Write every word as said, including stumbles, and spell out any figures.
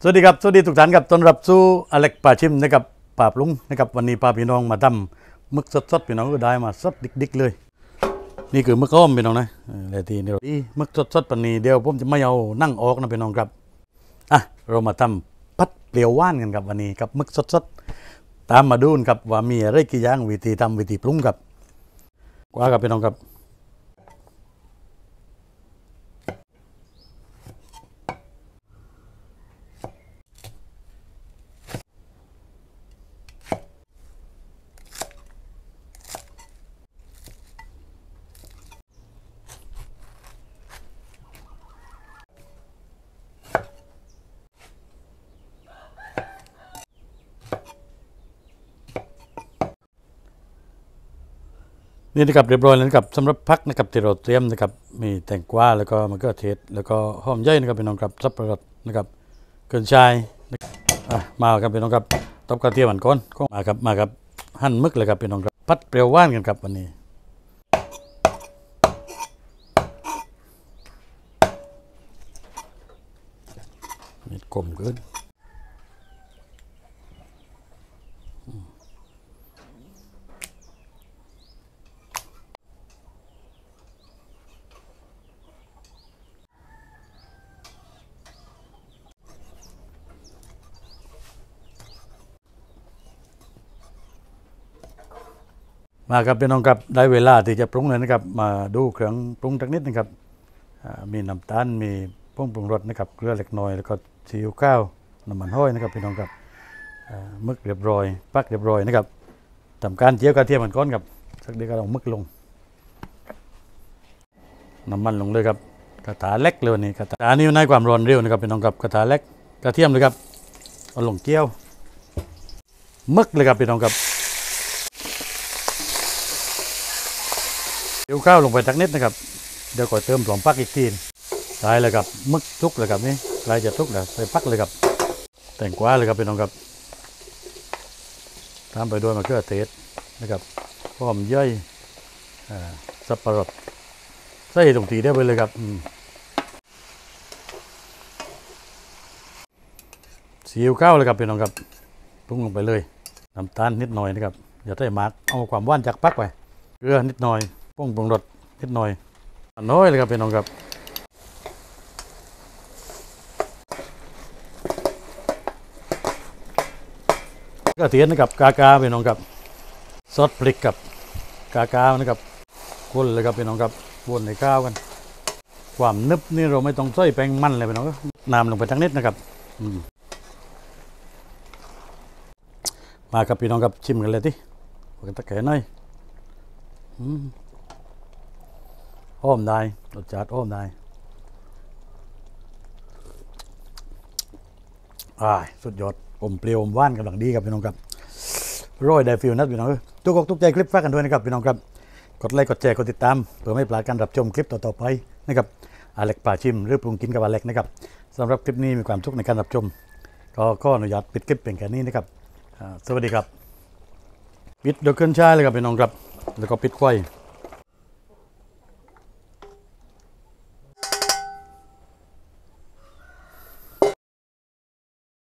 สวัสดีครับสวัสดีทุกท่านครับต้อนรับสู่อเล็กป่าชิมนะครับป่าปรุงนะครับวันนี้ป่าพี่น้องมาดำมึกสดๆพี่น้องก็ได้มาสดดิกๆเลยนี่คือมึกอ้อมพี่น้องนะอะไรทีนี้มึกสดๆปันนี้เดี๋ยวผมจะไม่เอานั่งออกนะพี่น้องครับอ่ะเรามาทำผัดเปรี้ยวหวานกันครับวันนี้กับมึกสดๆตามมาดูนครับว่ามีอะไรกี่อย่างวิธีทำวิธีปรุงครับกว่ากับพี่น้องครับนี่นะครับเรียบร้อยแล้วนะครับสำหรับผักนะครับที่เราเตรียมนะครับมีแตงกวาแล้วก็มะเขือเทศแล้วก็หอมใหญ่นะครับพี่น้องครับสับปะรดนะครับเกินชายมาครับพี่น้องครับตบกระเทียมหั่นก้อนก็มาครับมาครับหั่นมึกเลยครับพี่น้องครับผัดเปรี้ยวหวานกันครับวันนี้มีกลมเกินมาครับพี่น้องครับได้เวลาที่จะปรุงเลยนะครับมาดูเครื่องปรุงสักนิดนะครับมีน้ำตาลมีผงปรุงรสนะครับเกลือเล็กน้อยแล้วก็ซีอิ๊วขาวน้ำมันห้อยนะครับพี่น้องครับมึกเรียบร้อยปักเรียบร้อยนะครับทำการเจียวกระเทียมก้อนครับสักเดียวก็ลงมึกลงน้ำมันลงเลยครับกระทะเล็กเลยนี่กระทะนี้ในความร้อนเร็วนะครับพี่น้องครับกระทะเล็กกระเทียมเลยครับเอาลงเจียวมึกเลยครับพี่น้องครับเดี๋ยวข้าวลงไปสักนิดนะครับเดี๋ยวก่อนเติมหอมปักอีกทีได้เลยครับมึกทุกเลยครับนี่ใครจะทุกเลยใส่ปักเลยครับแตงกวาเลยครับพี่น้องครับตามไปด้วยมะเขือเทศนะครับหอมใหญ่สับปะรดใส่ตรงตีได้ไปเลยครับซีอิ๊วขาวเลยครับพี่น้องครับปรุงลงไปเลยน้ำตาลนิดหน่อยนะครับอย่าใส่มากเอาความหวานจากปักไปเกลือนิดหน่อยผงปรุงรสนิดหน่อยน้อยเลยครับพี่น้องครับก็เทียนนะครับกากาพี่น้องครับซอสพริกกับกากานะครับคนเลยครับพี่น้องครับวนในข้าวกันความนึบนี่เราไม่ต้องใส่แป้งมันเลยพี่น้องครับน้ำลงไปทั้งนิดนะครับมาครับพี่น้องครับชิมกันเลยดิกันตะแกรงหน่อยอ้อมได้รสชาติอ้อมได้อ่าสุดยอดอมเปรี้ยวอมหวานกำลังดีครับพี่น้องครับร้อยได้ฟิลนัดพี่น้องทุกอกทุกใจคลิปฝากกันด้วยนะครับพี่น้องครับกดไลค์กดแชร์กดติดตามเพื่อไม่พลาดการรับชมคลิปต่อๆไปนะครับอเล็กป่าชิมหรือปรุงกินกับอเล็กนะครับสำหรับคลิปนี้มีความทุกข์ในการรับชมก็ขออนุญาตปิดคลิปเป็นแค่นี้นะครับสวัสดีครับปิดเดือดเกินใช่เลยครับพี่น้องครับแล้วก็ปิดไฟ